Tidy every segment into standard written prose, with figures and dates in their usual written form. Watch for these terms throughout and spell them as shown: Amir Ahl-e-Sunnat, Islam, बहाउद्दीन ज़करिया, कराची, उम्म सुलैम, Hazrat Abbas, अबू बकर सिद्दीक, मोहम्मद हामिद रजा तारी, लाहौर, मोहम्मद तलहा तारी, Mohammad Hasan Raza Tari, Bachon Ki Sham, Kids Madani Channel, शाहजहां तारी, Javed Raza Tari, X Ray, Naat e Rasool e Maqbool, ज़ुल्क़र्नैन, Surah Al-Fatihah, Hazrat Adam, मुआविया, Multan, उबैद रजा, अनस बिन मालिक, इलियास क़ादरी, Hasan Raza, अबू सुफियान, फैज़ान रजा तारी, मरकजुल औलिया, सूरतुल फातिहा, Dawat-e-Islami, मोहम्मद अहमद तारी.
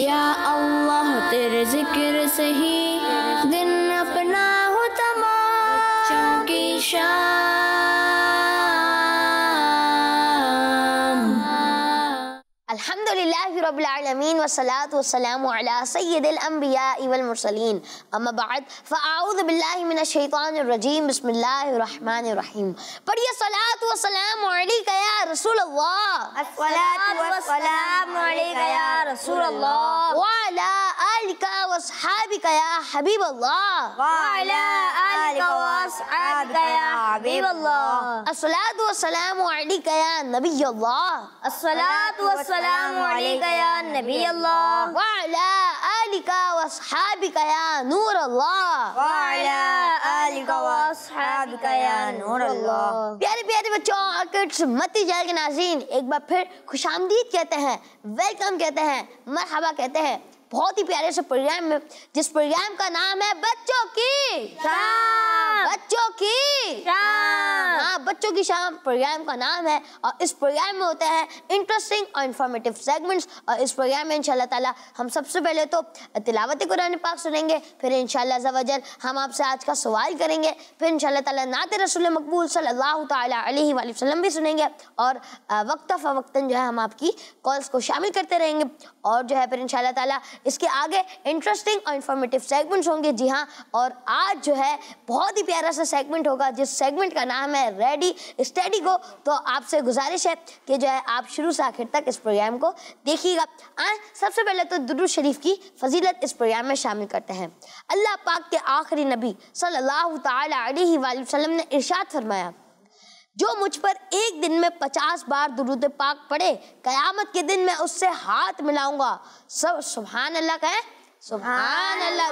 या अल्लाह तेरे जिक्र से ही दिन अपना हो तमाम। बच्चों की शाम। अल्हम्दुलिल्लाहि रब्बिल आलमीन वस्सलातु वस्सलामु अला सय्यिदिल अंबियाइ वल मुरसलीन अम्मा बाद फअऊज़ु बिल्लाहि मिनश शैतानिर रजीम बिस्मिल्लाहिर रहमानिर रहीम। पढ़िए सलात व सलाम अलैका या रसूल अल्लाह। अस्सलातु व सलाम अलैका या रसूल अल्लाह। व अला आलिका व असहाबिका या हबीब अल्लाह। व अला आलिका व असहाबिका या हबीब अल्लाह। अस्सलातु व सलामु अलैका या नबी अल्लाह। अस्सलातु व सलामु अलैका या नबी अल्लाह। व अला आलिका व असहाबिका या नूर अल्लाह। व अला आलिका व असहाबिका या नूर अल्लाह। प्यारे प्यारे बच्चों और किड्स मदनी चैनल के नाज़रीन, एक बार फिर खुशामदीद कहते हैं, वेलकम कहते हैं, मरहबा कहते हैं बहुत ही प्यारे से प्रोग्राम में, जिस प्रोग्राम का नाम है बच्चों की शाम। बच्चों की शाम, हाँ, बच्चों की शाम प्रोग्राम का नाम है। और इस प्रोग्राम में होते हैं इंटरेस्टिंग और इंफॉर्मेटिव सेगमेंट्स। और इस प्रोग्राम में इंशाल्लाह ताला हम सबसे पहले तो तिलावत कुरान पाक सुनेंगे, फिर इंशाल्लाह अज़्ज़ावजल हम आपसे आज का सवाल करेंगे, फिर इंशाल्लाह ताला नात ए रसूल ए मक़बूल सल्लल्लाहु तआला अलैहि वसल्लम भी सुनेंगे। और वक्ता फ़वक्तन जो है हम आपकी कॉल्स को शामिल करते रहेंगे। और जो है फिर इंशाल्लाह ताला इसके आगे इंटरेस्टिंग और इंफॉर्मेटिव सेगमेंट्स होंगे, जी हाँ। और आज जो है बहुत ही प्यारा सा सेगमेंट होगा, जिस सेगमेंट का नाम है रेडी स्टडी गो। तो आपसे गुजारिश है कि जो है आप शुरू से आखिर तक इस प्रोग्राम को देखिएगा। आए सबसे पहले तो दुरूद शरीफ की फजीलत इस प्रोग्राम में शामिल करते हैं। अल्लाह पाक के आखिरी नबी सल्लल्लाहु तआला अलैहि वसल्लम ने इरशाद फरमाया, जो मुझ पर एक दिन में 50 बार दुरूद पाक पढ़े, कयामत के दिन मैं उससे हाथ मिलाऊंगा। सब सुभान अल्लाह कहें, सुभान अल्लाह।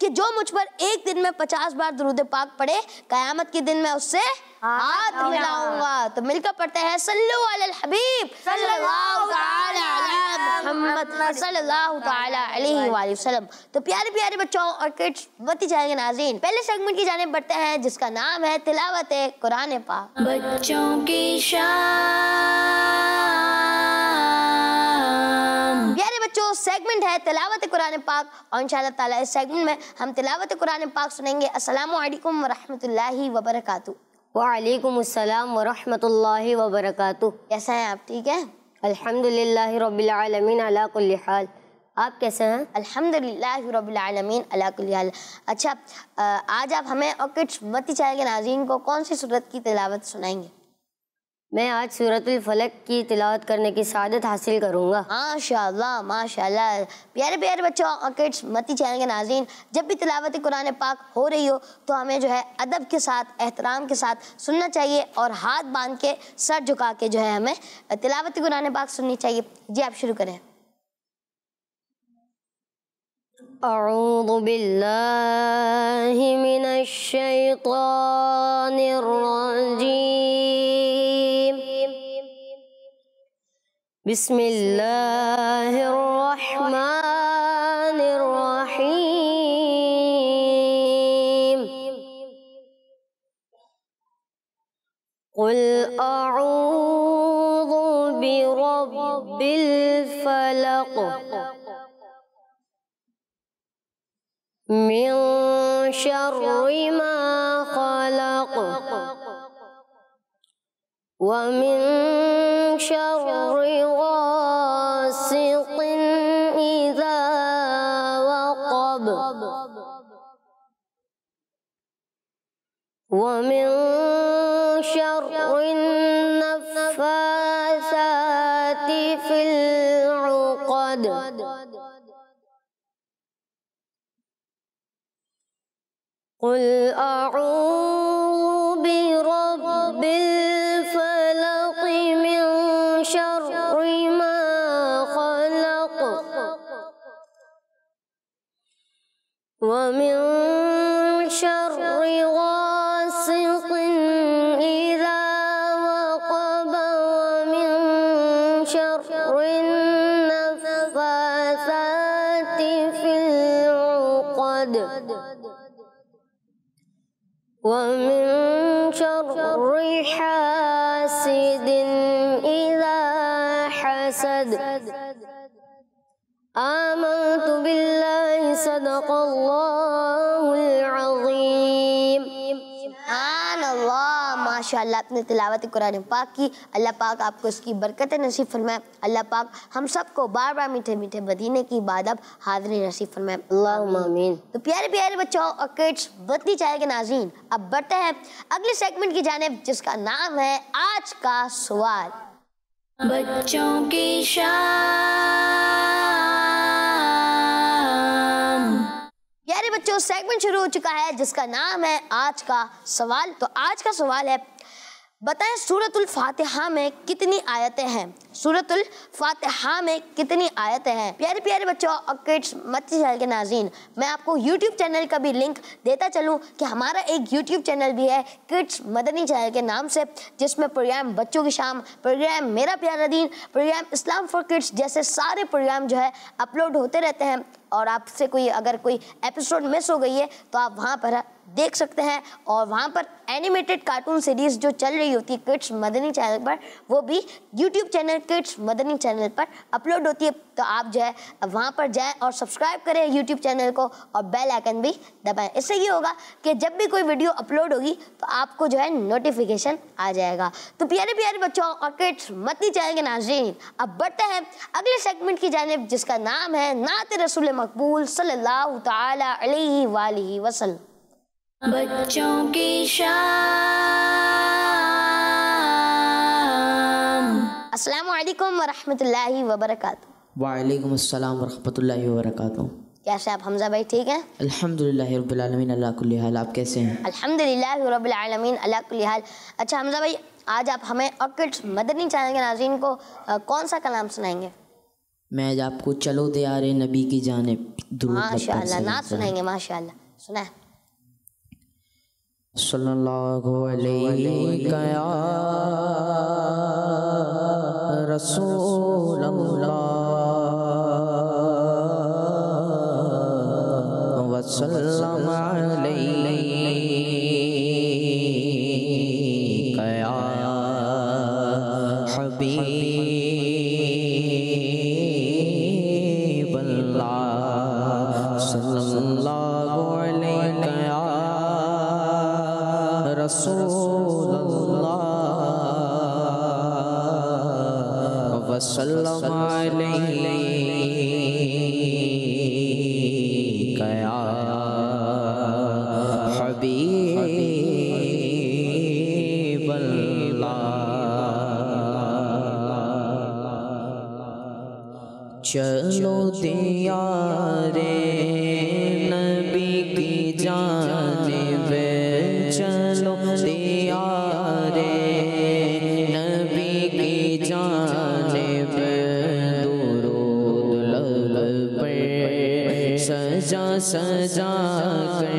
कि जो मुझ पर एक दिन में 50 बार दुरूद पाक पढ़े, कयामत के दिन मैं उससे हाथ मिलाऊंगा। तो मिलकर पढ़ते हैं सल्लु अलल हबीब सल्लल्लाहु तआला अलैहि मोहम्मद सल्लल्लाहु तआला अलैहि वसल्लम। तो प्यारे प्यारे बच्चों और किड्स बत्ती जाएंगे नाज़रीन, पहले सेगमेंट की जानिब बढ़ते हैं, जिसका नाम है तिलावत कुरान पाक। बच्चों की शाम। प्यारे बच्चों सेगमेंट है तिलावत कुरान पाक और इंशाल्लाह ताला इस सेगमेंट में हम तिलावत कुरान पाक सुनेंगे। अस्सलामु अलैकुम वरहमतुल्लाहि वबरकातुहू। वालेकुम अस्सलाम वरहमतुल्लाहि वबरकातुहू। कैसा है आप? ठीक है, अल्हम्दुलिल्लाहि रब्बिल आलमीन अला कुल्ली हाल। आप कैसे हैं? अल्हम्दुलिल्लाहि रब्बिल आलमीन अला कुल्ली हाल। अच्छा, आज आप हमें और किड्स मदनी चैनल के नाज़रीन को कौन सी सूरत की तिलावत सुनाएंगे? मैं आज सूरत अल-फलक की तिलावत करने की सआदत हासिल करूँगा। माशाल्लाह माशाल्लाह। प्यारे प्यारे बच्चों और किड्स मदनी चैनल के नाज़रीन, जब भी तिलावत कुरान पाक हो रही हो तो हमें जो है अदब के साथ, एहतराम के साथ सुनना चाहिए और हाथ बांध के सर झुका के जो है हमें तिलावत कुरान पाक सुननी चाहिए। जी आप शुरू करें। अऊज़ु बिल्लाहि मिनश शैतानिर रजीम। बिस्मिल्लाहिर रहमानिर रहीम। कुल अऊज़ु बिरब्बिल फलक मिन शर्रि मा खलक व मिन शर्रि गासिकिन इज़ा वक़ब व मिन शर्रि नफ़्फ़ासाति फ़िल उक़द। कुल अऊज़ु बिरब्बिल फ़लक़ मिन शर्रि मा ख़लक़ व मिन शर्रि गासिक़िन इज़ा वक़ब व मिन शर्रि नफ़्फ़ासाति फ़िल उक़द व मिन शर्रि हासिदिन इज़ा हसद। आमन्तु बिल्लाहि सदक़ल्लाहुल अज़ीम। सुब्हानअल्लाह, माशाअल्लाह। अपने तिलावत कुरान पाक की, अल्लाह पाक आपको इसकी बरकत नसीब फरमाए। अल्लाह पाक हम सबको बार बार मीठे मीठे मदीने की इबादत हाज़िरी नसीब फरमाए। अल्लाहुम्मा आमीन। तो प्यारे प्यारे बच्चों और किड्स मदनी चैनल के नाज़रीन, अब बढ़ते हैं अगले सेगमेंट की जानिब जिसका नाम है आज का सवाल। बच्चों की प्यारे बच्चों, सेगमेंट शुरू हो चुका है जिसका नाम है आज का सवाल। तो आज का सवाल है, बताएं सूरतुल फातिहा में कितनी आयतें हैं? सूरतुल फातिहा में कितनी आयतें हैं? प्यारे प्यारे बच्चों और किड्स मदनी चैनल के नाज़रीन, मैं आपको यूट्यूब चैनल का भी लिंक देता चलूं कि हमारा एक यूट्यूब चैनल भी है किड्स मदनी चैनल के नाम से, जिसमें प्रोग्राम बच्चों की शाम, प्रोग्राम मेरा प्यारा दीन, प्रोग्राम इस्लाम फॉर किड्स जैसे सारे प्रोग्राम जो है अपलोड होते रहते हैं। और आपसे कोई अगर कोई एपिसोड मिस हो गई है तो आप वहाँ पर देख सकते हैं। और वहाँ पर एनिमेटेड कार्टून सीरीज़ जो चल रही होती है किड्स मदनी चैनल पर, वो भी YouTube channel kids Madani channel पर अपलोड होती है। तो आप जो है वहाँ पर जाएं और सब्सक्राइब करें यूट्यूब चैनल को और बेल आइकन भी दबाएं। इससे ये होगा कि जब भी कोई वीडियो अपलोड होगी तो आपको जो है नोटिफिकेशन आ जाएगा। तो प्यारे प्यारे बच्चों और किड्स मदनी चैनल के नाज़रीन, अब बढ़ते हैं अगले सेगमेंट की जानिब जिसका नाम है नात ए रसूल ए मक़बूल सल्लल्लाहु तआला अलैहि वालिहि वसल्लम। बच्चों की शाम। अस्सलामु अलैकुम वरहमतुल्लाहि वबरकातुहू। वालेकुम अस्सलाम वरहमतुल्लाहि वबरकातुहू। कैसे आप हमजा भाई? ठीक हैं अल्हम्दुलिल्लाह रब्बिल आलमीन अला कुल्ली हाल। आप कैसे हैं? अल्हम्दुलिल्लाह रब्बिल आलमीन अला कुल्ली हाल। अच्छा हमजा भाई, आज आप हमें और किड्स मदनी चैनल के नाज़रीन को कौन सा कलाम सुनाएंगे? मैं आज आपको चलो दियारे नबी की जानिब माशाल्लाह नात सुनाएंगे। माशाल्लाह सुनाए। सल्लल्लाहु अलैका या रसूलल्लाह व सल्लम अलैका या हबीबल्लाह सल्लल्लाहु अलैका या रसूलल्लाह वसल्लम अलैका या हबीबल्लाह। चलो दियारे नबी की जानिब, चलो दियारे नबी की जानिब, दुरूद लब पर सजा सजा कर।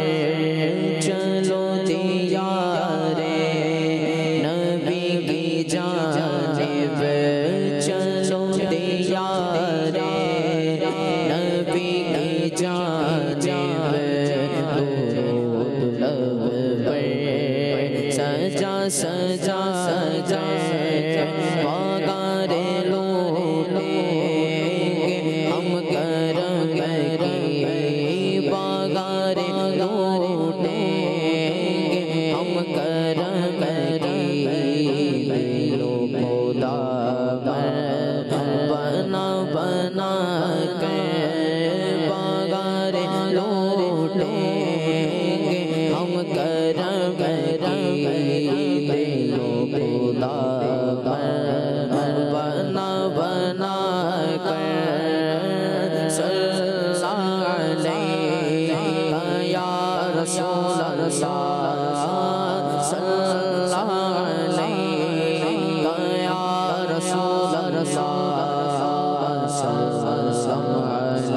चलो दियारे नबी की जानिब, चलो दियारे नबी की जानिब, सजा सजा सजा पगारे लो हम करम करी, पगारे लो हम करम करी, लो खुदा बना बना कर, पगारे लो हम करम करी, दिलो खुदा बना बना कर। सल्लल्लाहु अलैका या रसूलल्लाह, सल्लल्लाहु अलैका या रसूलल्लाह, सल्लल्लाहु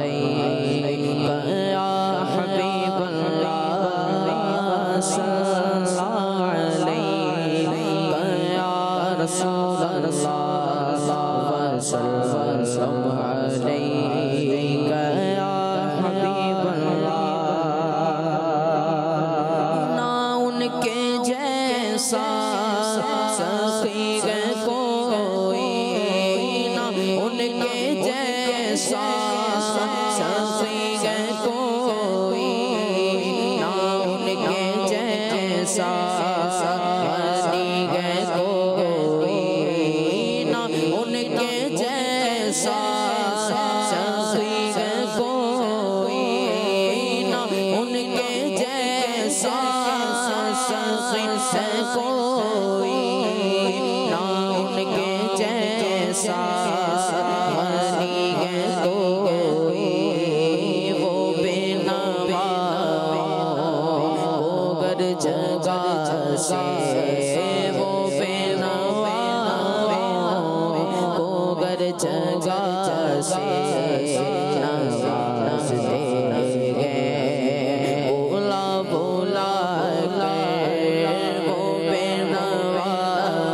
से वो बेना को गर जगा से नावाज दे गए बोला बोला वो बेना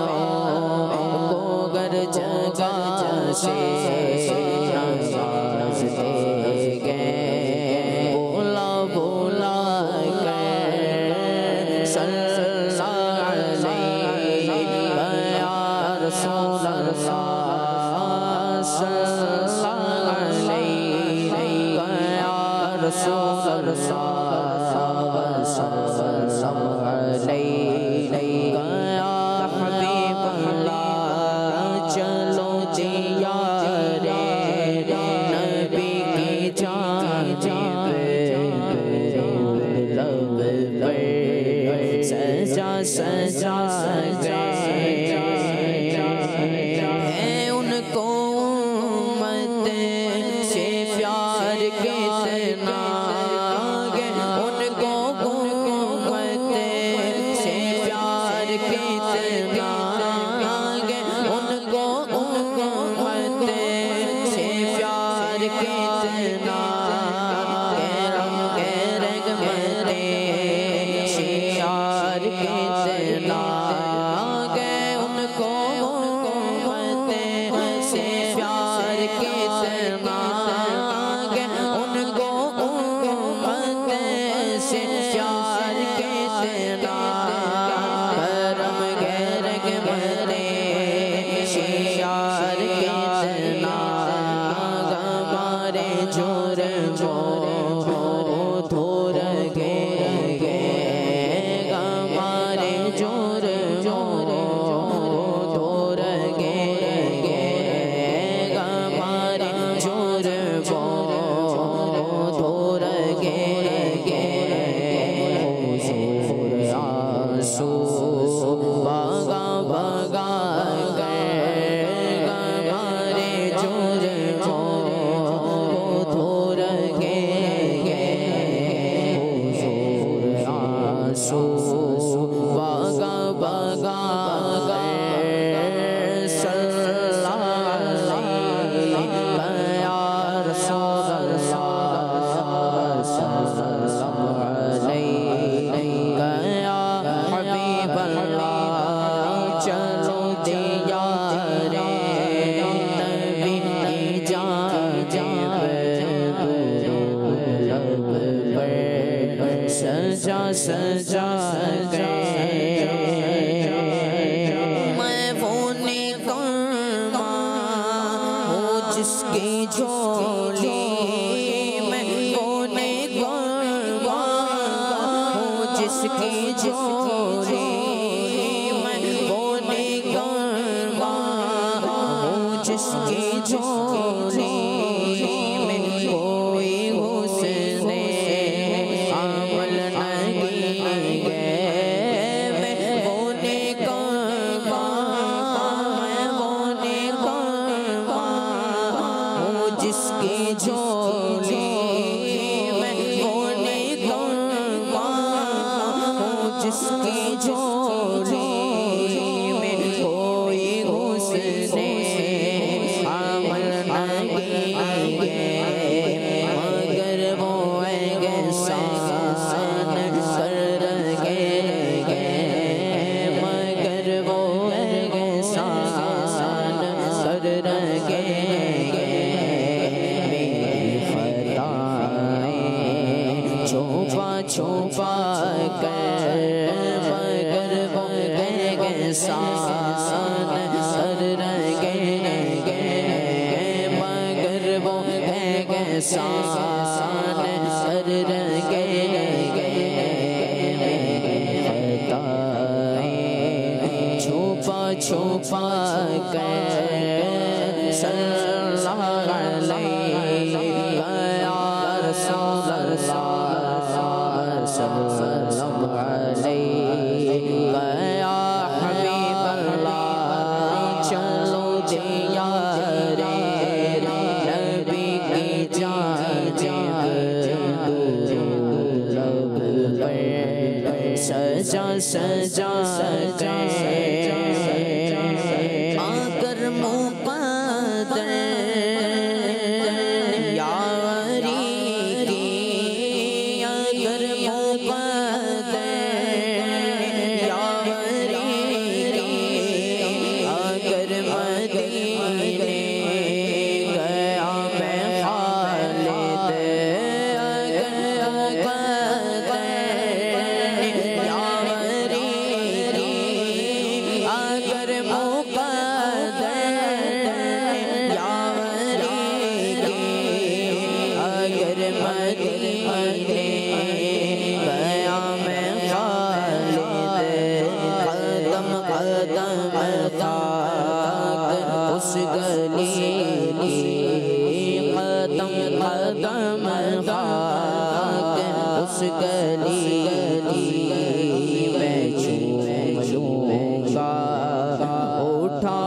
को गर जगा से नावाज दे गए बोला बोला सजा दे आकर मुकद्दर यारी की आकर मुकद्दर यारी की आकर मदीने गया मैं खालिद आकर मुकद्दर उस गली मैं झूमूंगा उठा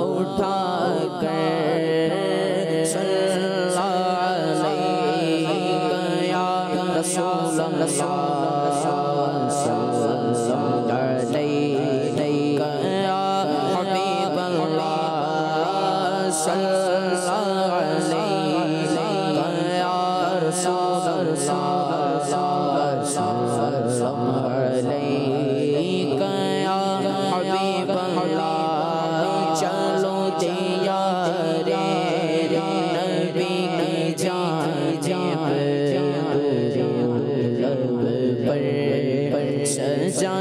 उठा कर या रसूल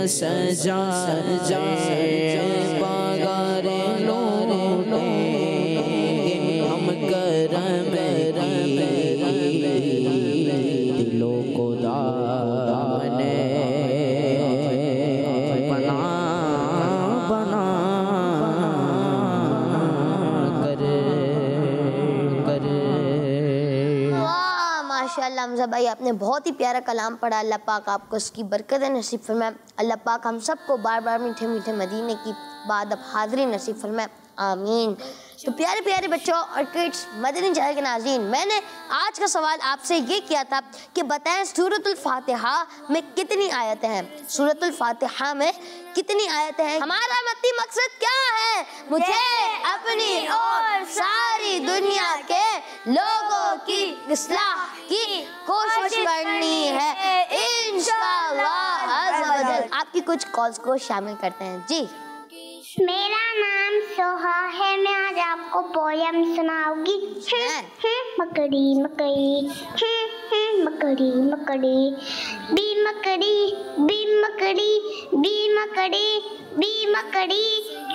सजा जाए बागारे लोटे हम करम की दिलों को दाने बना बना माशाअल्लाह। हमजा भाई आपने बहुत ही प्यारा कलाम पढ़ा, अल्लाह पाक आपको उसकी बरकत नसीब फरमाए, अल्लाह पाक हम सबको बार बार मीठे मीठे मदीने की बाद अब हाज़री नसीब फरमाए, आमीन। तो प्यारे प्यारे बच्चों और किड्स मदनी चैनल के नाज़रीन, मैंने आज का सवाल आपसे ये किया था कि बताएं सूरतुल फातिहा में कितनी आयतें हैं, सूरतुल फातिहा में कितनी आयतें हैं। हमारा मत्ती मकसद क्या है, मुझे अपनी और सारी दुनिया के लोगों की इस्लाह की कोशिश करनी है इंशाअल्लाह अज़ वजल। आपकी कुछ कॉल्स को शामिल करते हैं। जी, मेरा नाम सोहा है, मैं आज आपको पोयम सुनाऊंगी। मकड़ी मकड़ी मकड़ी मकड़ी बी मकड़ी बी मकड़ी बी मकड़ी बी मकड़ी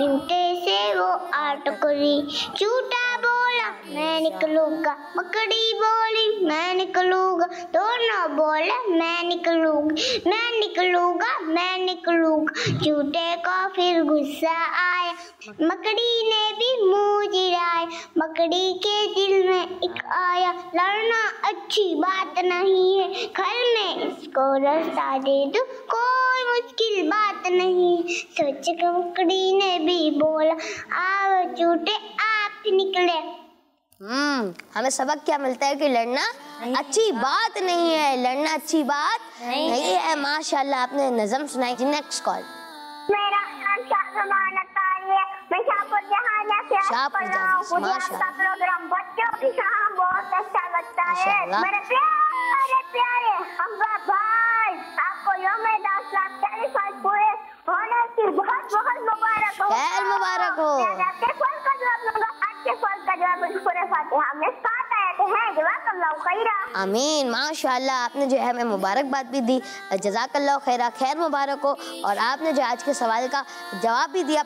झूठे से वो आट करी, झूठा बोला मैं निकलूंगा, मकड़ी बोली मैं निकलूंगा, दोनों बोले मैं निकलूंगी मैं निकलूंगा मैं निकलूंगा। झूठे को फिर गुस्सा आया, मकड़ी ने भी मुँह जिराया, मकड़ी के दिल में एक आया लड़ना अच्छी बात नहीं है, घर में इसको रास्ता दे दो कोई मुश्किल बात नहीं। सोच के मकड़ी ने भी बोला आओ झूठे आप ही निकले। हमें सबक क्या मिलता है कि लड़ना अच्छी बात नहीं है, लड़ना अच्छी बात नहीं है। माशाल्लाह आपने नज़म सुनाई। Next call. मेरा नाम शाहजहां तारी है, मैं शाहपुर जहां से शाहपुर हूं। आपका प्रोग्राम बच्चों के साथ बहुत अच्छा लगता है। मेरे प्यारे प्यारे हमजा भाई, आपको यौमे दास्तान 45 पूरे होने की बहुत बहुत मुबारक हो। खैर मुबारक हो। आमीन। माशाल्लाह आपने जो है हमें मुबारकबाद भी दी, जज़ाकल्लाह खैरा, खैर मुबारक हो। और आपने जो आज के सवाल का जवाब भी दिया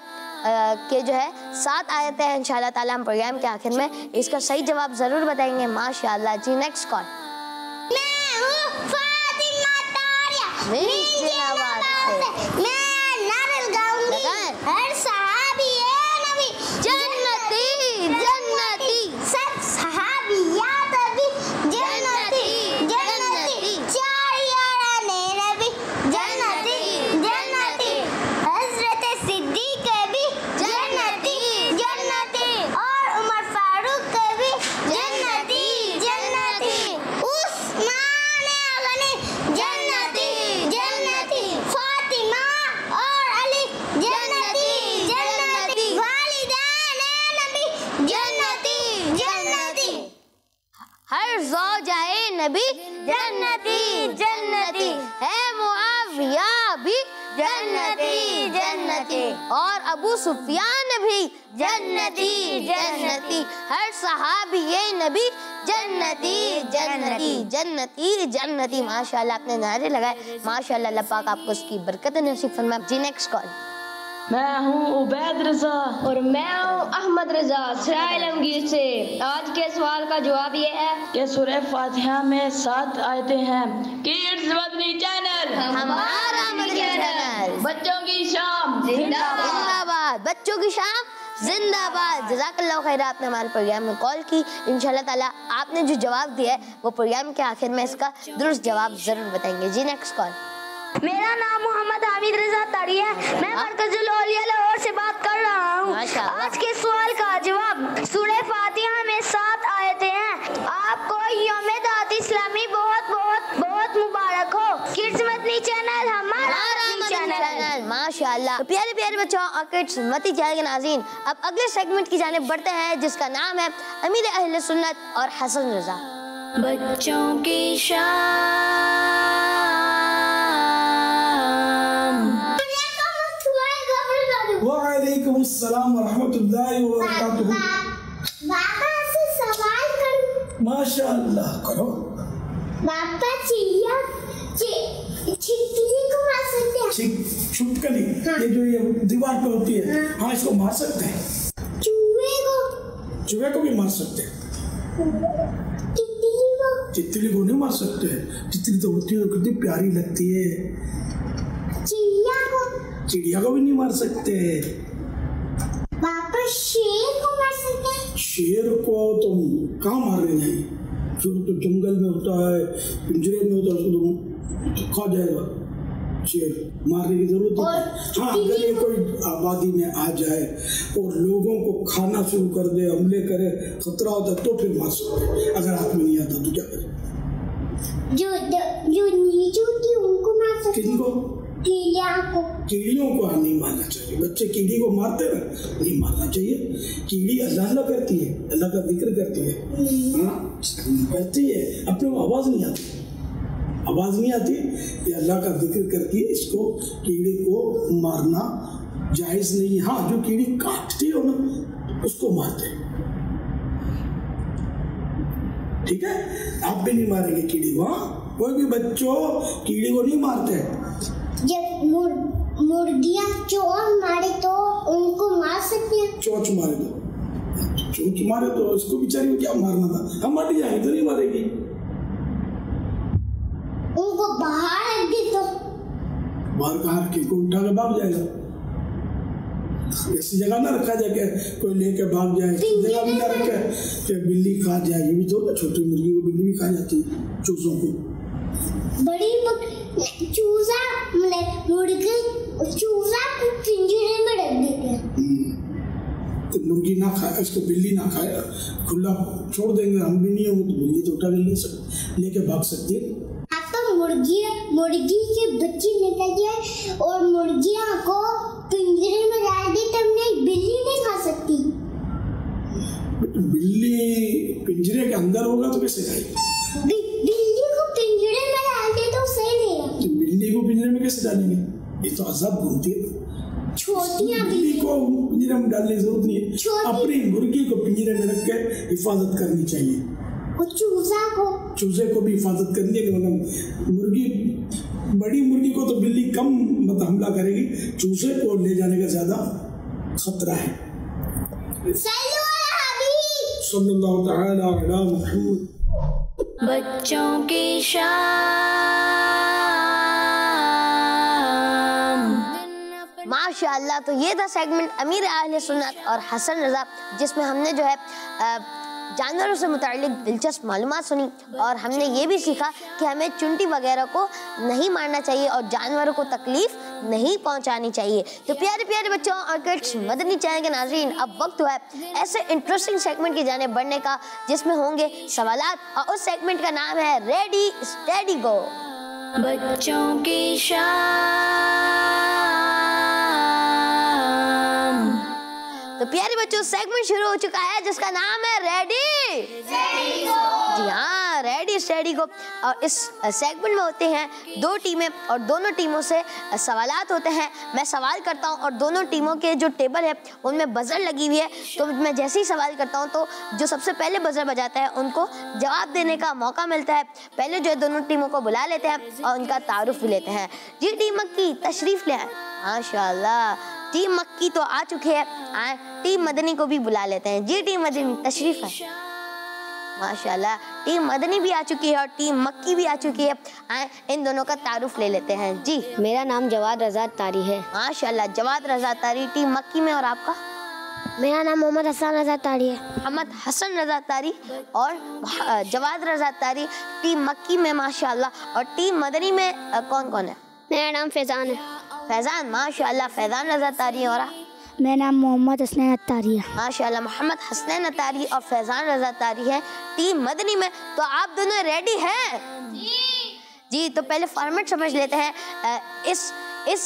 कि जो है 7 आयतें हैं। इंशाल्लाह ताला हम प्रोग्राम के आखिर में इसका सही जवाब ज़रूर बताएंगे माशाल्लाह। जी नेक्स्ट कॉल। जन्नती जन्नती है, मुआविया भी जन्नती जन्नती और अबू सुफियान भी जन्नती जन्नती, हर सहाबी ये नबी जन्नती जन्नती जन्नती जन्नती। माशाल्लाह आपने नारे लगाए, माशाल्लाह अल्लाह पाक आपको उसकी बरकत नसीब फरमाए। जी नेक्स्ट कॉल। मैं हूँ उबैद रजा। और मैं हूँ अहमद रजा सराय से। आज के सवाल का जवाब ये है कि सूरह फातिहा में 7 आयतें हैं। किड्स मदनी चैनल हमारा चैनल। बच्चों की शाम जिंदाबाद, बच्चों की शाम जिंदाबाद। जज़ाकल्लाह खैर, आपने हमारे प्रोग्राम में कॉल की। इंशाल्लाह ताला आपने जो जवाब दिया है वो प्रोग्राम के आखिर में इसका दुरुस्त जवाब जरूर बताएंगे। जी नेक्स्ट कॉल। मेरा नाम मोहम्मद हामिद रजा तारी है। मैं मरकजुल औलिया लाहौर से बात कर रहा हूँ। आज के सवाल का जवाब, सूरह फातिहा में 7 आयतें हैं। आपको यौम दावत-ए-इस्लामी बहुत बहुत बहुत मुबारक हो। किड्स मदनी चैनल हमारा चैनल। माशाल्लाह। तो प्यारे प्यारे बच्चों और किड्स मदनी चैनल के नाज़रीन, अब अगले सेगमेंट की जानिब बढ़ते हैं जिसका नाम है अमीर अहले सुन्नत और हसन रजा। बच्चों की शान। वालेकुम सलाम वरहमतुल्लाहि वबरकातुहू। पापा से सवाल करूं? माशाअल्लाह करो। पापा चिड़िया छिपकली को मार सकते हैं? छिपकली ये जो ये दीवार पे होती है, हाँ इसको मार सकते हैं। चूहे को भी मार सकते हैं। तितली को नहीं मार सकते हैं, तितली तो होती है कितनी प्यारी लगती है। चिड़िया को भी नहीं मार सकते। पापा शेर को मार सकते हैं? शेर को तुम कहाँ मार रहे हैं? शेर तो जंगल में होता है, पिंजरे में होता है, उसको तुम खा जाएगा। शेर मारने की जरूरत है। हाँ, अगर ये कोई आबादी में आ जाए और लोगों को खाना शुरू कर दे, हमले करे, खतरा होता तो फिर मार सकते। अगर हाथ में नहीं आता तो क्या करें? जो नीचे होती उनको मार सकते। किनको? कीड़ियों को नहीं मारना चाहिए। बच्चे कीड़ी को मारते हैं, नहीं मारना चाहिए। कीड़ी अल्लाह करती है, अल्लाह का जिक्र करती है, हाँ करती है, अपने को आवाज़ नहीं आती, ये अल्लाह का जिक्र करती है। इसको कीड़ी को मारना जायज़ नहीं। हाँ जो कीड़ी काटती हो ना उसको मारते, ठीक है। आप भी नहीं मारेंगे कीड़ी को, हाँ कोई भी बच्चों कीड़ी को नहीं मारते। जब मुर्गियाँ चोंच मारे तो उनको मार सकते हैं? चोंच मारे तो उसको बेचारी को क्या मारना था, हम मर जाएंगे तो नहीं मारेगी। उनको बाहर रख दे तो बाहर कहाँ रखे? कोई उठा के भाग जाएगा। ऐसी जगह ना रखा जाए कि कोई लेके भाग जाए, जगह भी ना रखे कि बिल्ली खा जाए। ये भी तो ना, छोटी मुर्गी को बिल्ली भी खा जाती है, चूसों को। बड़ी चूजा मुर्गी चूजा पिंजरे में रख देते हैं तो मुर्गी ना खाए, इसको बिल्ली ना खाए, खुला छोड़ देंगे। हम भी नहीं हो तो बिल्ली तो उठा ले लेके भाग सकती है। तो मुर्गी के बच्चे निकल जाए और मुर्गियाँ को पिंजरे में डाल दे तब बिल्ली नहीं खा सकती। बिल्ली पिंजरे के अंदर होगा तो कैसे खाएगी? पिंजरे में कैसे डालेंगे? ये तो अजब घूमती है। छोटियां बिल्ली को पिंजरे में डालने की जरूरत नहीं है। अपनी मुर्गी को पिंजरे में रख के हिफाजत करनी चाहिए। और चूजे को भी हिफाजत करनी है कि मतलब मुर्गी, बड़ी मुर्गी को तो बिल्ली कम मत हमला करेगी, चूजे को ले जाने का ज्यादा खतरा है। सल्लल्लाहु तआला अलैहि मुहम्मद। बच्चों की शान। माशाअल्लाह, तो ये था सेगमेंट अमीर अहले सुन्नत और हसन रजा, जिसमें हमने जो है जानवरों से मुताल्लिक दिलचस्प मालूमात सुनी और हमने ये भी सीखा कि हमें चुंटी वगैरह को नहीं मारना चाहिए और जानवरों को तकलीफ नहीं पहुंचानी चाहिए। तो प्यारे प्यारे बच्चों और किड्स मदनी चैनल के नाज़रीन, अब वक्त हुआ है ऐसे इंटरेस्टिंग सेगमेंट की जाने बढ़ने का जिसमें होंगे सवालात और उस सेगमेंट का नाम है रेडी स्टेडी गो। बच्चों की शान। तो प्यारे बच्चों सेगमेंट शुरू हो चुका है जिसका नाम है रेडी स्टेडी गो। जी हाँ, रेडी स्टडी को। और इस सेगमेंट में होते हैं दो टीमें और दोनों टीमों से सवालात होते हैं। मैं सवाल करता हूँ और दोनों टीमों के जो टेबल है उनमें बजर लगी हुई है, तो मैं जैसे ही सवाल करता हूँ तो जो सबसे पहले बजर बजाता है उनको जवाब देने का मौका मिलता है। पहले जो है दोनों टीमों को बुला लेते हैं और उनका तारुफ भी लेते हैं। जी टीम मक्की तशरीफ ले आए। माशाल्लाह टीम मक्की तो आ चुके हैं, आए टीम मदनी को भी बुला लेते हैं। जी टीम मदनी तशरीफ है। माशाल्लाह टीम मदनी भी आ चुकी है और टीम मक्की भी आ चुकी है, आए इन दोनों का तारुफ ले लेते हैं। जी मेरा नाम जवाद रजा तारी है। माशाल्लाह जवाद रजा तारी टीम मक्की में, और आपका? मेरा नाम मोहम्मद हसन रजा तारी है। मोहम्मद हसन रजा तारी और जवाद रजा तारी टीम मक्की में, माशाल्लाह। और टीम मदनी में कौन कौन है? मेरा नाम फैज़ान है। फैज़ान माशाल्लाह, फैज़ान रजा तारी। और मेरा नाम मोहम्मद हसनैन तारी है। माशाल्लाह मोहम्मद हसनैन तारी और फैज़ान रजा तारी है टीम मदनी में। तो आप दोनों रेडी हैं? जी तो पहले फॉर्मेट समझ लेते हैं। इस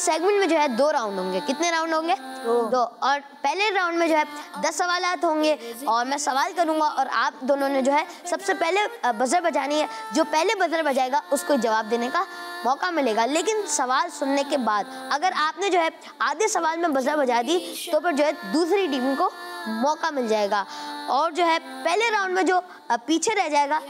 सेगमेंट में जो है दो राउंड होंगे। कितने राउंड होंगे? दो। और पहले राउंड में जो है 10 सवालात होंगे और मैं सवाल करूंगा और आप दोनों ने जो है सबसे पहले बजर बजानी है। जो पहले बजर बजाएगा उसको जवाब देने का मौका मिलेगा, लेकिन सवाल सुनने के बाद। अगर आपने जो है आधे सवाल में बजर बजा दी तो फिर जो है दूसरी टीम को मौका मिल जाएगा। और जो है पहले राउंड में जो पीछे रह जाएगा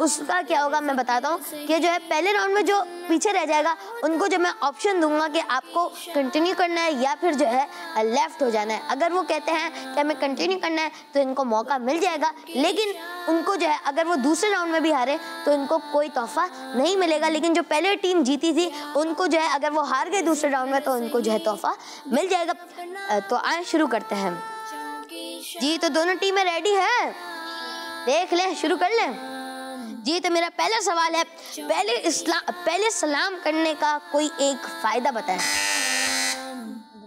उसका क्या होगा मैं बताता हूँ। कि जो है पहले राउंड में जो पीछे रह जाएगा उनको जो मैं ऑप्शन दूंगा कि आपको कंटिन्यू करना है या फिर जो है लेफ्ट हो जाना है। अगर वो कहते हैं कि हमें कंटिन्यू करना है तो इनको मौका मिल जाएगा, लेकिन उनको जो है अगर वो दूसरे राउंड में भी हारे तो इनको कोई तोहफा नहीं मिलेगा। लेकिन जो पहले टीम जीती थी उनको जो है अगर वो हार गए दूसरे राउंड में तो उनको जो है तोहफा मिल जाएगा। तो आए शुरू करते हैं। जी तो दोनों टीमें रेडी हैं? देख लें, शुरू कर लें। जी तो मेरा पहला सवाल है, पहले सलाम करने का कोई एक फायदा बताएं।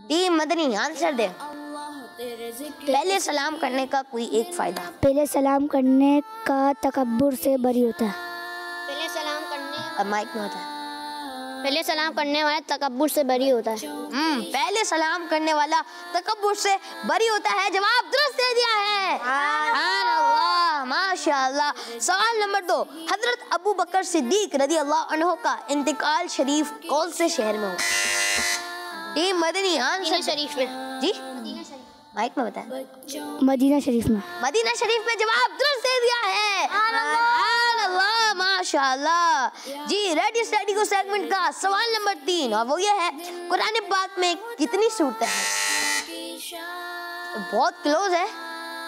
टीम मदनी आंसर दे। पहले सलाम करने का कोई एक फायदा। पहले सलाम करने का तकब्बुर से बरी होता है। पहले सलाम करने माइक में होता है। पहले सलाम करने वाला तकब्बुर से बरी होता है। पहले सलाम करने वाला तकब्बुर से बरी होता है। जवाब दुरुस्त दे दिया है। माशाल्लाह। सवाल नंबर 2, हजरत अबू बकर सिद्दीक रज़ी अल्लाह अन्हो का इंतकाल शरीफ कौन से शहर में हुआ? Team Madani answer. शरीफ में। जी माइक में बताया। मदीना शरीफ में। मदीना शरीफ में। जवाब दुरुस्त दे दिया है। अल्लाह माशाल्लाह। जी रेडी स्टडी को सेगमेंट का सवाल नंबर 3 और वो ये है, कुरान पाक में कितनी सूरतें हैं? बहुत क्लोज है।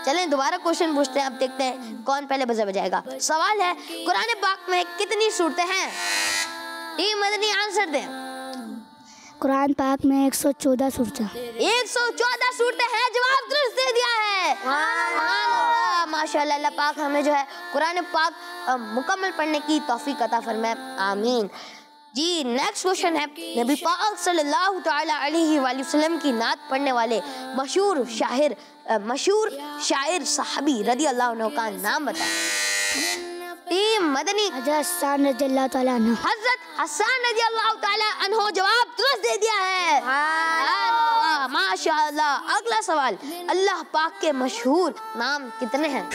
चलें दोबारा क्वेश्चन पूछते हैं, अब देखते हैं कौन पहले बजा बजाएगा। सवाल है, कुरान पाक में कितनी सूरतें हैं? टीम मदनी आंसर दें। कुरान पाक में 114 सूरतें। 114 सूरतें हैं। जवाब दुरुस्त दे दिया है। माशाल्लाह। अल्लाह पाक हमें जो है कुरान पाक मुकम्मल पढ़ने की तौफीक अता फरमाए, आमीन। जी नेक्स्ट क्वेश्चन है, नबी पाक सल्लल्लाहु तआला अलैहि वसल्लम की नात पढ़ने वाले मशहूर शायर सहाबी रज़ी अल्लाहु अन्हु का नाम बताएं। टीम मदनी। हज़रत हसन रज़ी अल्लाहु तआला अन्हु। जवाब दुरुस्त दे दिया है। माशाल्लाह। अगला सवाल, अल्लाह पाक के मशहूर नाम कितने हैं?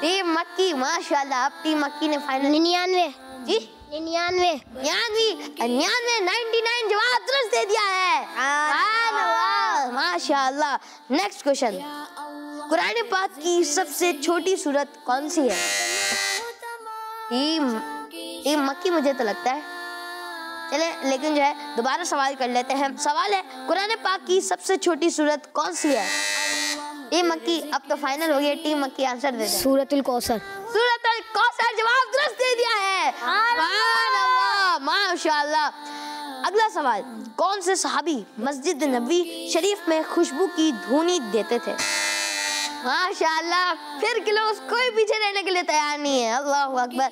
टीम मक्की माशाल्लाह। अब टीम मक्की ने फाइनल 99। जी 99। जवाब दुरुस्त दे दिया है। माशाल्लाह। नेक्स्ट क्वेश्चन, कुरान पाक की सबसे छोटी सूरत कौन सी है? टीम मक्की मुझे तो लगता है। चले लेकिन जो है दोबारा सवाल कर लेते हैं। सवाल है, कुरान पाक की सबसे छोटी सूरत कौन सी है? टीम मक्की। अब तो फाइनल हो गया। टीम मक्की आंसर दे। सूरतुल कौसर। सूरतुल कौसर। जवाब दुरुस्त दे दिया है। अल्लाह माशाल्लाह। अगला सवाल, कौन से सहाबी मस्जिद नबी शरीफ में खुशबू की धुनी देते थे? माशाल्लाह। फिर क्लोज, कोई पीछे रहने के लिए तैयार नहीं है। अल्लाह अकबर।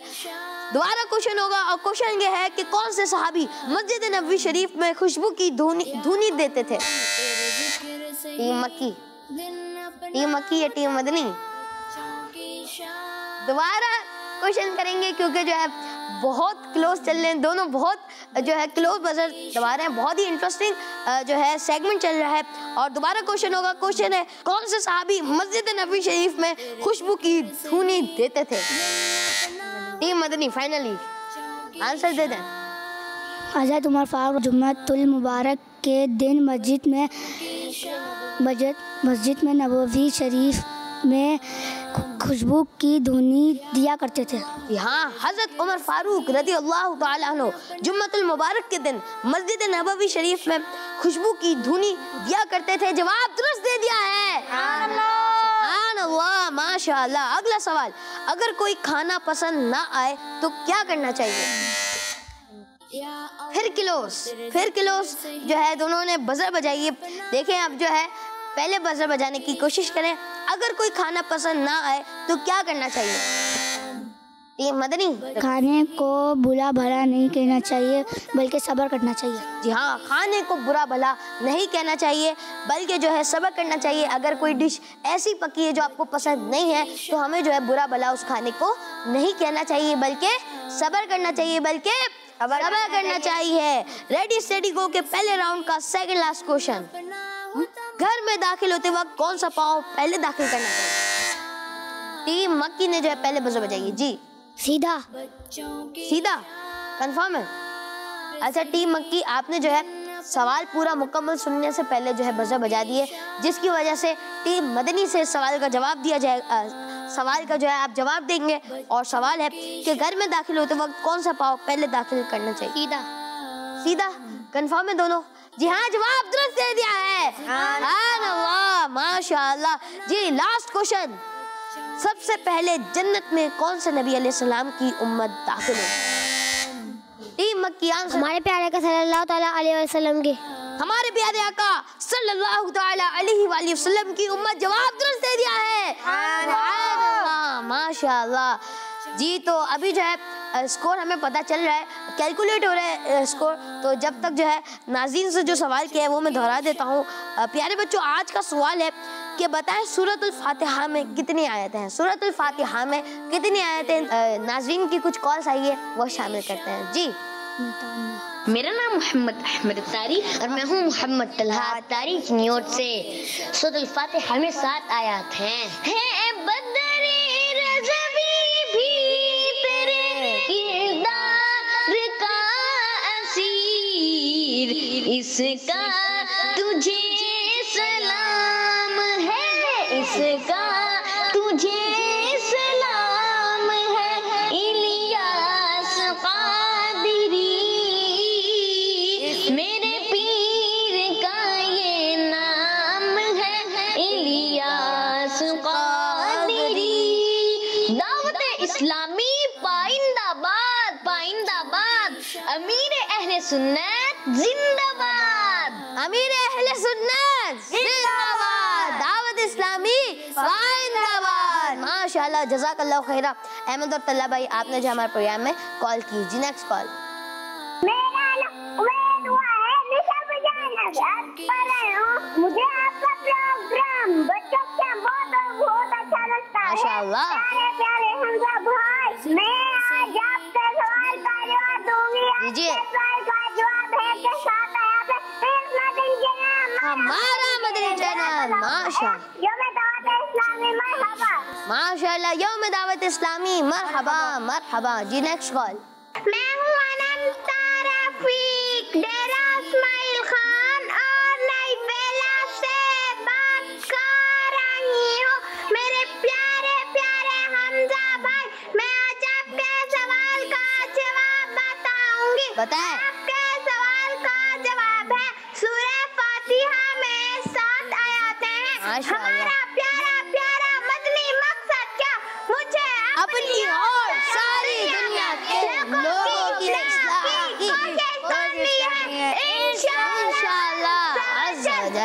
दोबारा क्वेश्चन होगा और क्वेश्चन ये है कि कौन से सहाबी मस्जिद नबी शरीफ में खुशबू की धुनी देते थे? टीम मक्की या टीम मदनी? दोबारा क्वेश्चन करेंगे क्योंकि जो है बहुत क्लोज चल रहे हैं दोनों। बहुत जो है क्लोज बजर दबा रहे हैं। बहुत ही इंटरेस्टिंग जो है सेगमेंट चल रहा है। और दोबारा क्वेश्चन होगा। क्वेश्चन है, कौन से सहाबी मस्जिद नबी शरीफ में खुशबू की धुनी देते थे? टीम मदनी फाइनली आंसर दे दें। हज़रत उमर फारूक जुम्मतुल मुबारक के दिन मस्जिद में नबवी शरीफ में खुशबू की धुनी दिया करते थे। यहाँ हज़रत उमर फारूक रज़ी अल्लाह तआला अन्हु जुम्मतुल मुबारक के दिन मस्जिद नबवी शरीफ में खुशबू की धुनी दिया करते थे। जवाब दुरुस्त दे दिया है, माशाअल्लाह। अगला सवाल, अगर कोई खाना पसंद ना आए तो क्या करना चाहिए? फिर क्लोज जो है दोनों ने बजर बजाई है। देखें आप जो है पहले बजर बजाने की कोशिश करें। अगर कोई खाना पसंद ना आए तो क्या करना चाहिए? ये मदनी, खाने को बुरा भला नहीं कहना चाहिए बल्कि सब्र करना चाहिए। जी हाँ, खाने को बुरा भला नहीं कहना चाहिए बल्कि जो है सब्र करना चाहिए। अगर कोई डिश ऐसी पकी है जो आपको पसंद नहीं है तो हमें जो है बुरा भला उस खाने को नहीं कहना चाहिए बल्कि सब्र करना चाहिए रेडी स्टेडी गो के पहले राउंड का सेकंड लास्ट क्वेश्चन, घर में दाखिल होते वक्त कौन सा पाँव पहले दाखिल करना चाहिए? टीम मक्की ने जो है पहले बजर बजाइए। जी सीधा कंफर्म है? अच्छा टीम मक्की, आपने जो है सवाल पूरा मुकम्मल सुनने से पहले जो है बजर बजा दिए, जिसकी वजह से टीम मदनी से सवाल का जवाब दिया जाएगा। सवाल का जो है आप जवाब देंगे और सवाल है कि घर में दाखिल होते वक्त कौन सा पाँव पहले दाखिल करना चाहिए? सीधा कंफर्म है दोनों? जी हाँ, जवाब दुरुस्त दे दिया है, माशाल्लाह। जी लास्ट क्वेश्चन, सबसे पहले जन्नत में कौन से नबी अलैहिस्सलाम की उम्मत दाखिल होगी? हमारे प्यारे आका सल्लल्लाहु तआला अलैहि वसल्लम की उम्मत। जवाब दुरुस्त दे दिया है, माशाल्लाह। जी तो अभी जो है स्कोर हमें पता चल रहा है, कैलकुलेट हो रहा है स्कोर। तो जब तक जो है नाज़रीन से जो सवाल किया है वो मैं दोहरा देता हूँ। प्यारे बच्चों, आज का सवाल है कि बताएं सूरत अल-फातिहा में कितनी आयतें हैं? सूरत अल-फातिहा में कितनी आयतें? नाज़रीन की कुछ कॉल्स आई है वो शामिल करते हैं। जी, मेरा नाम मोहम्मद अहमद तारी और मैं हूँ मोहम्मद तलहा तारी की ओर से। सूरत अल-फातिहा में 7 आयत हैं। इसका तुझे सलाम है, इसका तुझे सलाम है, इलियास क़ादरी मेरे पीर का ये नाम है, इलियास क़ादरी। दावत-ए-इस्लामी पाइंदाबाद पाइंदाबाद, अमीर अहले-सुन्नत जिंदाबाद, अमीर अहले-सुन्नत जिंदाबाद, दावत इस्लामी जिंदाबाद, माशाल्लाह। जज़ाकल्लाह खैरा अहमद और तल्ला भाई, आपने जो हमारे प्रोग्राम में कॉल की। जी नेक्स्ट कॉल। मेरा नाम हुआ है निशा बजानब, मुझे आपका प्रोग्राम बच्चों का बहुत अच्छा लगता है, माशाल्लाह। प्यारे हमजा भाई, मैं आज आपका सवाल का जवाब दूंगी। जी सवाल का जवाब है के साथ आया है किड्स मदनी चैनल, हमारा मदनी चैनल, माशाल्लाह। यौम दावत इस्लामी मरहबा, माशाल्लाह। यौम दावत इस्लामी मरहबा मरहबा। जी नेक्स्ट कॉल। मैं हूं अनंत रफीक, डेरा इस्माइल खान और नई बेला से बात कर रही हूं। मेरे प्यारे प्यारे हमजा भाई, मैं आज आपके सवाल का जवाब बताऊंगी। बताएं। हमारा प्यारा प्यारा मदनी मकसद क्या? मुझे अपनी और सारी दुनिया के लोगों की इस्लाह की कोशिश करनी है, इंशाअल्लाह।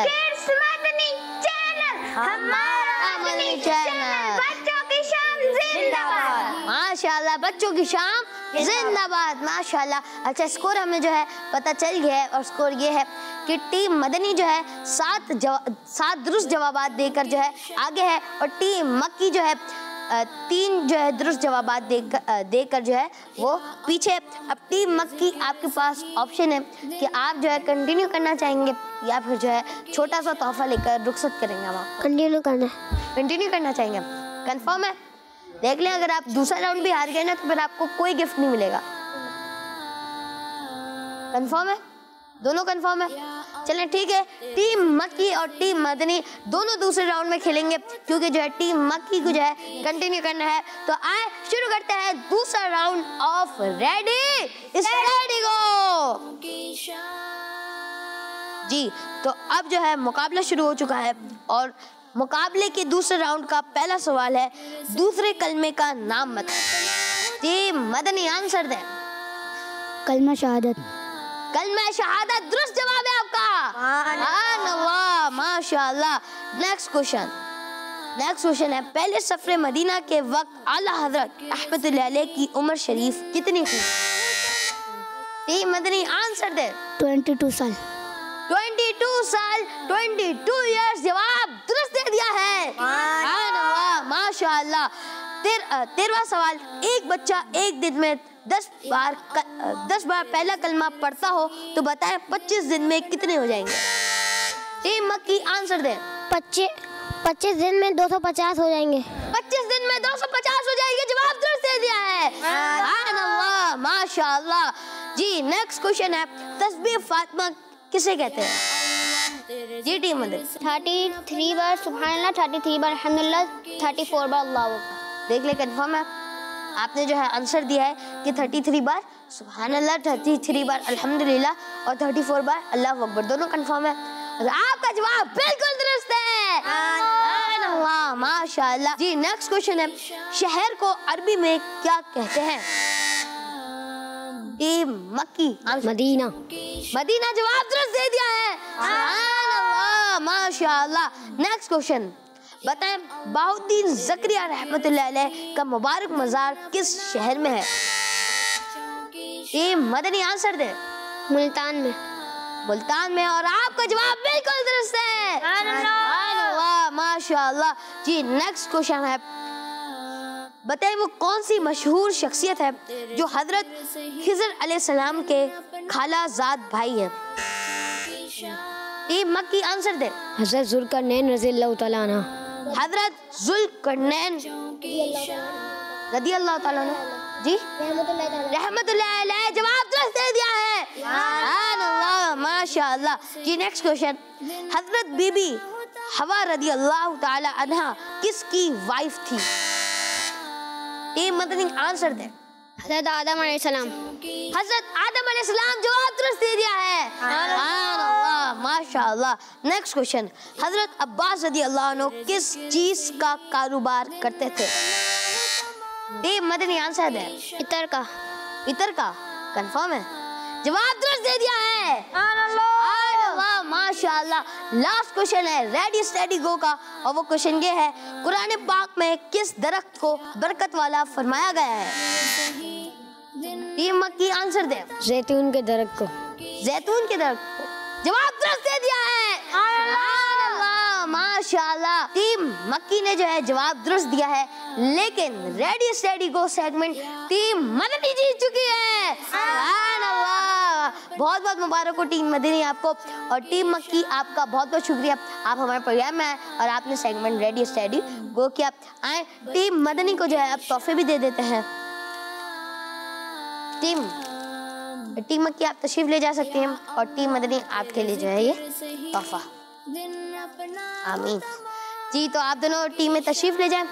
किड्स मदनी चैनल, हमारा मदनी चैनल, बच्चों की शाम जिंदाबाद, माशाअल्लाह। बच्चों की शाम जिंदाबाद, माशाअल्लाह। अच्छा, स्कोर हमें जो है पता चल गया है और स्कोर ये है कि टीम मदनी जो है 7 दुरुस्त जवाब देकर जो है आगे है और टीम मक्की जो है 3 जो है दुरुस्त जवाब देकर जो है वो पीछे। अब टीम मक्की, आपके पास ऑप्शन है कि आप जो है कंटिन्यू करना चाहेंगे या फिर जो है छोटा सा तोहफा लेकर रुखसत करेंगे। हम कंटिन्यू करना चाहेंगे, कंफर्म है? देख लें, अगर आप दूसरा राउंड भी हार गए ना तो फिर आपको कोई गिफ्ट नहीं मिलेगा। कंफर्म है? दोनों कंफर्म है? चलें ठीक है। टीम मक्की और टीम मदनी दोनों दूसरे राउंड में खेलेंगे क्योंकि जो है टीम मक्की को जो है कंटिन्यू करना है। तो आए शुरू करते हैं दूसरा राउंड ऑफ रेडी इस रेडी गो जी। तो अब जो है मुकाबला शुरू हो चुका है और मुकाबले के दूसरे राउंड का पहला सवाल है दूसरे कलमे का नाम बताएं। टीम मदनी आंसर दें। कलमा शहादत। कलमा शहादत दुरुस्त जवाब है आपका। अल्लाह माशाल्लाह। Next question. नेक्स्ट क्वेश्चन है पहले सफरे मदीना के वक्त आला हजरत रहमतुल्लाह अलैह की उम्र शरीफ कितनी थी? टीम मदनी आंसर दे। 22 साल। 22 साल, 22 इयर्स। जवाब दुरुस्त दे दिया है। अल्लाह माशाल्लाह। 13वां सवाल, एक बच्चा एक दिन में 10 बार पहला कलमा पढ़ता हो तो बताएं 25 दिन में कितने हो जाएंगे? टीम मक्की आंसर दें। 25 दिन में 250 हो जाएंगे। 25 दिन में 250 हो जाएंगे। जवाब दुरुस्त दे दिया है। सुभान अल्लाह माशाल्लाह जी। नेक्स्ट क्वेश्चन है तस्बीह फातिमा किसे कहते हैं? जी टीम मदद। 33 बार सुभान अल्लाह, 33 बार अल्हम्दुलिल्लाह, 34 बार अल्लाह। देख ले कन्फर्म है आपने जो है आंसर दिया है कि 33 बार सुभानअल्लाह, 33 बार अल्हम्दुलिल्लाह और 34 बार अल्लाह अकबर। दोनों कंफर्म है और आपका जवाब बिल्कुल दुरुस्त है। अल्लाह माशाल्लाह जी। नेक्स्ट क्वेश्चन है शहर को अरबी में क्या कहते हैं? टीम मक्की मदीना। मदीना जवाब दुरुस्त दे दिया है। अल्लाह माशाल्लाह। नेक्स्ट क्वेश्चन बताएं बहाउद्दीन ज़करिया रहमतुल्लाह अलैह का मुबारक मज़ार किस शहर में है? ये मदनी आंसर दे। मुल्तान में। मुल्तान में। और आपका जवाब बिल्कुल दुरुस्त है। अल्लाह माशाल्लाह जी। नेक्स्ट क्वेश्चन है बताएं वो कौन सी मशहूर शख्सियत है जो हजरत खिजर अलैहिस्सलाम के खालाजाद भाई हैं? टीम मक्की आंसर दे। हजरत ज़ुल्क़र्नैन रज़ियल्लाहु तआला अन्हु। हजरत ज़ुल्क़र्नैन रज़ियल्लाहु तआला अन्हु जी रहमतुल्लाह अलैह। जवाब दुरुस्त दे दिया है। सुभान अल्लाह माशाल्लाह जी। नेक्स्ट क्वेश्चन हजरत बीबी हवा रज़ियल्लाहु तआला अन्हा किसकी वाइफ थी? टीम मदनी आंसर दे। हजरत आदम अलैहिस्सलाम। हजरत आदम अलैहिस्सलाम। जवाब दुरुस्त दे दिया है। सुभान अल्लाह माशाल्लाह। नेक्स्ट क्वेश्चन हजरत अब्बास रज़ियल्लाहु अन्हु किस चीज का कारोबार करते थे? टीम मदनी आंसर दे। इतर का। इतर का कंफर्म है? जवाब दुरुस्त दे दिया है। सुभान अल्लाह माशाल्लाह। लास्ट क्वेश्चन है रेडी स्टडी गो का और वो क्वेश्चन ये है कुरान पाक में किस दरख्त को बरकत वाला फरमाया गया है? टीम मक्की आंसर दे। जैतून के दरख्त को। जैतून के दरख्त को। जवाब दुरुस्त दे दिया है। अल्लाह माशाल्लाह। टीम मक्की ने जो है जवाब दुरुस्त दिया है लेकिन ready steady go segment team Madani जीत चुकी है। बहुत बहुत मुबारक हो टीम मदनी आपको और टीम मक्की आपका बहुत बहुत शुक्रिया। आप हमारे प्रोग्राम में आए और आपने सेगमेंट रेडी स्टडी गो किया। आए टीम मदनी को जो है आप तोहफे भी दे देते हैं। टीम मक्की आप तशरीफ ले जा सकते हैं और टीम मदनी आपके लिए जो है ये तोहफा। आमीन जी। तो आप दोनों टीम में तशरीफ ले जाएं।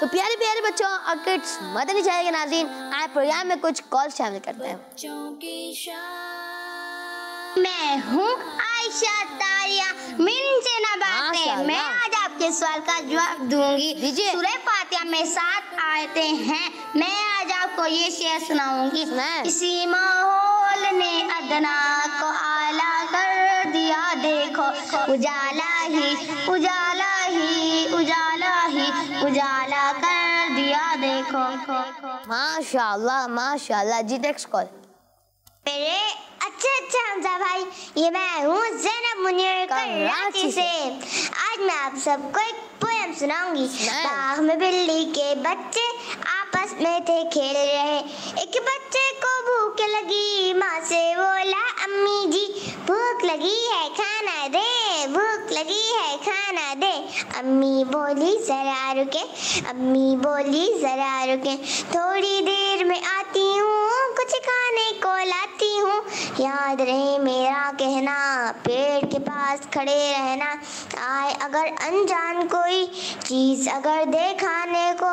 तो प्यारे प्यारे बच्चों और किड्स मदनी चैनल के नाज़रीन आज प्रोग्राम में कुछ कॉल शामिल करते हैं। मैं हूँ आयशा तारिया मिनसे नबाते। मैं आज आपके सवाल का जवाब दूंगी। सूरह फातिहा में 7 आयतें हैं। मैं आज आपको ये शेर सुनाऊंगी। इसी माहौल ने अदना को आला कर दिया। देखो उजाला ही उजाला ही उजाला ही उजाला कर दिया। देखो माशाल्लाह माशाल्लाह जी। Next call. मेरे अच्छा हमजा भाई, ये मैं हूँ ज़ैनब मुनीर कराची से। आज मैं आप सबको एक पोएम सुनाऊंगी। बाग में बिल्ली के बच्चे आपस में थे खेल रहे। एक बच्चे को भूख लगी, माँ से बोला अम्मी जी भूख लगी है खाना दे, भूख लगी है खाना दे। अम्मी अम्मी बोली जरा रुके, थोड़ी देर में आती हूँ, कुछ खाने को लाती हूँ। याद रहे मेरा कहना, पेड़ के पास खड़े रहना। आए अगर अनजान कोई चीज़ अगर दे खाने को,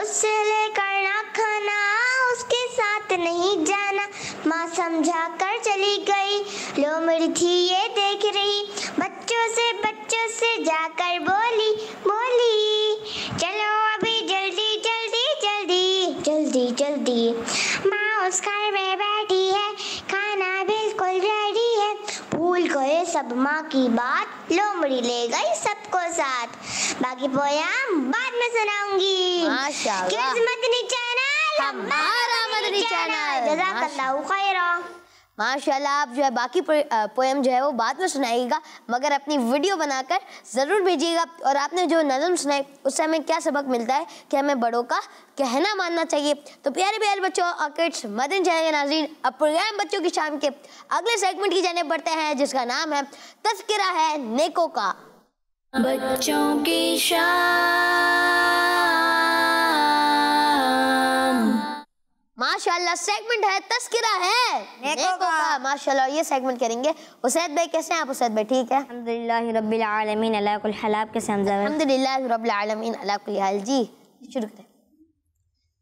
उससे लेकर ना खाना, उसके साथ नहीं जाना। माँ समझा कर चली गई, लो मेरी थी ये देख रही। बच्चों से जाकर बोली बोली चलो अभी जल्दी जल्दी जल्दी जल्दी जल्दी। माँ उस घर में बैठी है, खाना बिल्कुल रेडी है। भूल गए सब माँ की बात, लोमड़ी ले गई सबको साथ। बाकी पोयम बाद में सुनाऊंगी। किड्स मदनी चैनल हमारा मदनी चैनल। जज़ाकल्लाहु खैरन। माशाल्लाह, आप जो है बाकी पोएम जो है वो बाद में सुनाइएगा, मगर अपनी वीडियो बनाकर ज़रूर भेजिएगा। और आपने जो नज़म सुनाई उससे हमें क्या सबक मिलता है कि हमें बड़ों का कहना मानना चाहिए। तो प्यारे प्यारे बच्चों और किड्स मदनी चैनल के नाज़रीन, अब प्रोग्राम बच्चों की शाम के अगले सेगमेंट की जाने बढ़ते हैं, जिसका नाम है तज़किरा है नेकों का। बच्चों की माशाल्लाह सेगमेंट है तज़किरा है नेकों का। माशाल्लाह ये सेगमेंट करेंगे उसैद भाई। कैसे हैं आप उसैद भाई? ठीक है, अल्हम्दुलिल्लाह रब्बिल आलमीन अला कुल हाल। आप कैसे हैं? अल्हम्दुलिल्लाह रब्बिल आलमीन अला कुल हाल। जी शुरू करें।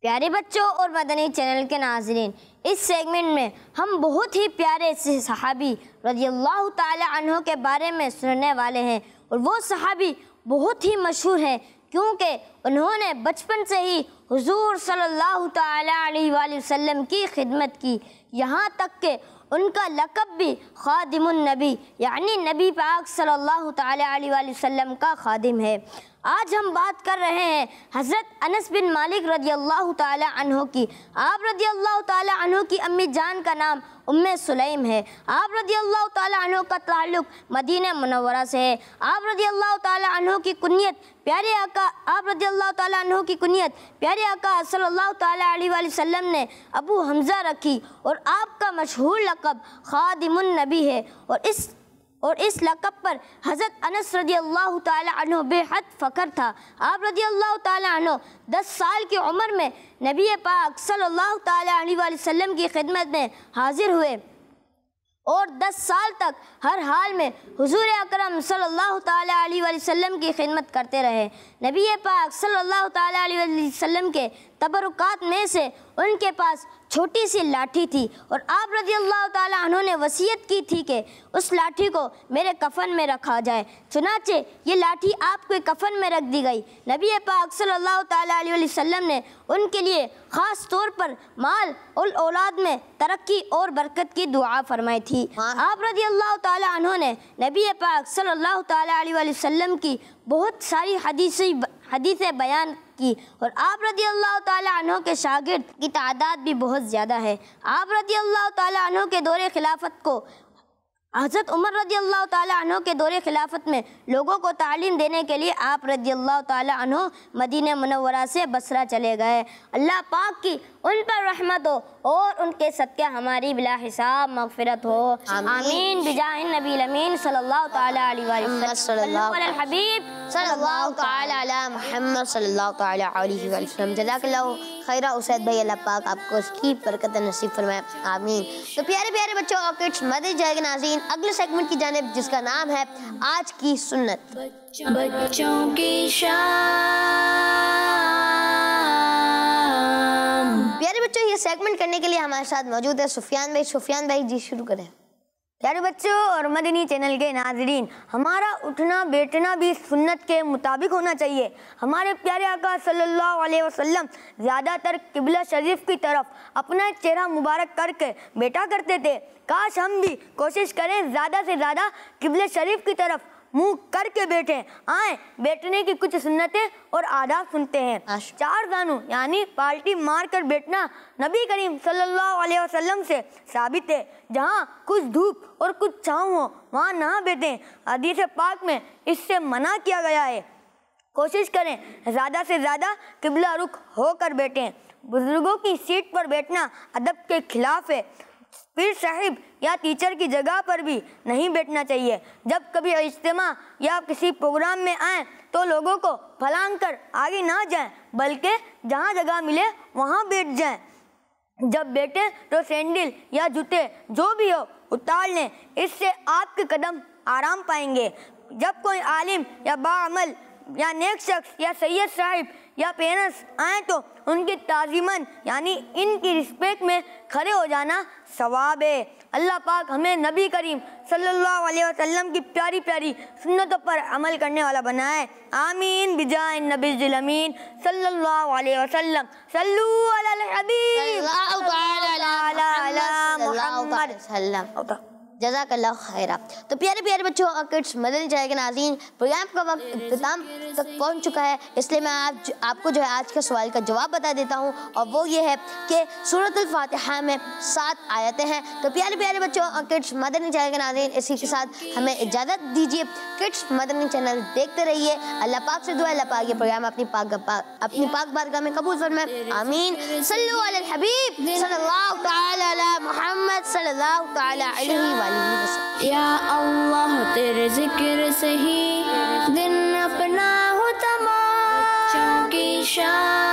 प्यारे बच्चों और मदनी चैनल के नाज़रीन, इस सेगमेंट में हम बहुत ही प्यारे से सहाबी रज़ियल्लाहु तआला अन्हु के बारे में सुनने वाले हैं। और वो सहाबी बहुत ही मशहूर हैं क्योंकि उन्होंने बचपन से ही हुजूर सल्लल्लाहु तआला अलैहि वसल्लम की खिदमत की। यहाँ तक के उनका लक़ब भी ख़ादिमुन नबी यानी नबी पाक सल्लल्लाहु तआला अलैहि वसल्लम का ख़ादिम है। आज हम बात कर रहे हैं हज़रत अनस बिन मालिक रज़ियल्लाहु तआला अन्हु की। आप रज़ियल्लाहु तआला अन्हु की अम्मी जान का नाम उम्म सुलैम है। आप रज़ियल्लाहु तआला अन्हु का ताल्लुक़ मदीना मुनव्वरा से है। आप रज़ियल्लाहु तआला अन्हु की कुनियत प्यारे आका सल्लल्लाहु तआला अलैहि वसल्लम ने अबू हम्ज़ा रखी। और आपका मशहूर लक़ब ख़ादिमुन नबी है। और इस लक़ब पर हज़रत अनस रज़ियल्लाहु तआला अन्हु बेहद फ़ख्र था। आप रज़ियल्लाहु तआला अन्हु 10 साल की उम्र में नबी पाक सल्लल्लाहु तआला अलैहि वसल्लम की खिदमत में हाजिर हुए और 10 साल तक हर हाल में हुजूर अकरम सल्लल्लाहु तआला अलैहि वसल्लम की खिदमत करते रहे। नबी पाक सल्लल्लाहु तआला अलैहि वसल्लम के तबरुकात में से उनके पास छोटी सी लाठी थी और आप रज़ियल्लाहु तआला अन्हु ने वसीयत की थी कि उस लाठी को मेरे कफ़न में रखा जाए। चुनाचे ये लाठी आपके कफ़न में रख दी गई। नबी पाक सल्लल्लाहु तआला अलैहि वसल्लम ने उनके लिए ख़ास तौर पर माल और औलाद में तरक्की और बरकत की दुआ फरमाई थी। आप रज़ियल्लाहु तआला अन्हु ने नबी पाक सल्लल्लाहु तआला अलैहि वसल्लम की बहुत सारी हदीसें बयान की। और आप रज़ियल्लाहु तआला अन्हु के शागिर्द की तादाद भी बहुत ज़्यादा है। आप रज़ियल्लाहु तआला अन्हु के दौरे खिलाफत को हज़रत उमर रज़ियल्लाहु तआला अन्हु के दौरे खिलाफत में लोगों को तालीम देने के लिए आप रज़ियल्लाहु तआला अन्हु मदीना मुनव्वरा से बसरा चले गए। अल्लाह पाक की उन पर रहमत हो और उनके सदक़े हमारी बिला हिसाब मग़फ़िरत हो। आमीन बिजाहि नबील अमीन सल्लल्लाहु तआला अलैहि वसल्लम वल हबीब सल्लल्लाहु तआला अला मुहम्मद सल्लल्लाहु तआला अलैहि वसल्लम। जज़ाकल्लाहु खैरा उसैद भाई, अल्लाह पाक आपको उसकी बरकत नसीब फरमाए, आमीन। तो प्यारे प्यारे बच्चों और किड्स मदनी चैनल के नाज़रीन, अगले सेगमेंट की जानिब, जिसका नाम है आज की सुन्नत। बच्चों की शाम। प्यारे बच्चों ये सेगमेंट करने के लिए हमारे साथ मौजूद है सुफियान भाई। सुफियान भाई जी शुरू करें। प्यारे बच्चों और मदनी चैनल के नाज़रीन, हमारा उठना बैठना भी सुन्नत के मुताबिक होना चाहिए। हमारे प्यारे आका सल्लल्लाहु अलैहि वसल्लम ज़्यादातर किबला शरीफ की तरफ अपना चेहरा मुबारक करके बैठा करते थे। काश हम भी कोशिश करें ज़्यादा से ज़्यादा किबला शरीफ की तरफ मुँह करके बैठें। आए बैठने की कुछ सुन्नतें और आदाब सुनते हैं। 4 जानू यानी पाल्टी मार कर बैठना नबी करीम सल्लल्लाहु अलैहि वसल्लम से साबित है। जहाँ कुछ धूप और कुछ छाँव हो वहाँ ना बैठें। हदीस पाक में इससे मना किया गया है। कोशिश करें ज़्यादा से ज़्यादा किबला रुख होकर बैठें। बुज़ुर्गों की सीट पर बैठना अदब के खिलाफ है। पीर साहिब या टीचर की जगह पर भी नहीं बैठना चाहिए। जब कभी इज्तिमा या किसी प्रोग्राम में आएँ तो लोगों को फलांग कर आगे ना जाएं, बल्कि जहाँ जगह मिले वहाँ बैठ जाएं। जब बैठें तो सैंडल या जूते जो भी हो उतार लें, इससे आपके कदम आराम पाएंगे। जब कोई आलिम या बाअमल या नेक शख्स या सैयद साहिब या पेरेंट्स आएँ तो उनकी ताज़ीमन यानी इनकी रिस्पेक्ट में खड़े हो जाना सवाब है। अल्लाह पाक हमें नबी करीम सल्लल्लाहु अलैहि वसल्लम की प्यारी प्यारी सुन्नतों पर अमल करने वाला बनाए। आमीन बिजाय नबीजिल अमीन सल्लल्लाहु अलैहि वसल्लम। सल्लू अलल हबीब सल्लल्लाहु अलैहि मुहम्मद सल्लम। जज़ाकल्लाह खैरा। तो प्यारे प्यारे बच्चों और किड्स मदनी चैनल के नाज़रीन, प्रोग्राम का वक्त इख्तिताम तक पहुंच चुका है, इसलिए मैं आपको जो है आज के सवाल का जवाब बता देता हूं, और वो ये है कि सूरतुल फातिहा में 7 आयतें हैं। तो प्यारे प्यारे बच्चों और किड्स मदनी चैनल के नाज़रीन, इसी के साथ हमें इजाज़त दीजिए। किड्स मदनी चैनल देखते रहिए। अल्लाह पाक से दुआ, अल्लाह पाक ये प्रोग्राम अपनी पाक बारगाह में कबूल फरमाए। आमीन। सल्लल्लाहु अलल हबीब सल्लल्लाहु तआला अला मुहम्मद सल्लल्लाहु तआला अलैहि। या अल्लाह तेरे जिक्र से ही दिन अपना हो तमाम। बच्चों की शाम।